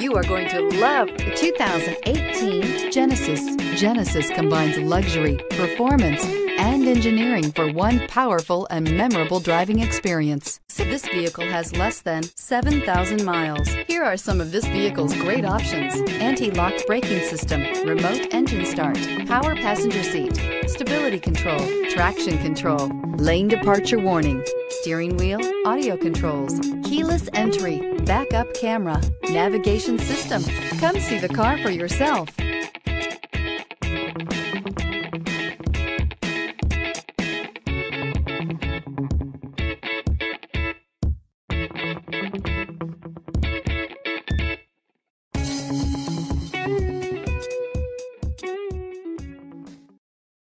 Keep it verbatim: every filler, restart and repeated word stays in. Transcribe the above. You are going to love the two thousand eighteen Genesis. Genesis combines luxury, performance, and engineering for one powerful and memorable driving experience. So this vehicle has less than seven thousand miles. Here are some of this vehicle's great options: anti-lock braking system, remote engine start, power passenger seat, stability control, traction control, lane departure warning, steering wheel audio controls, keyless entry, backup camera, navigation system. Come see the car for yourself.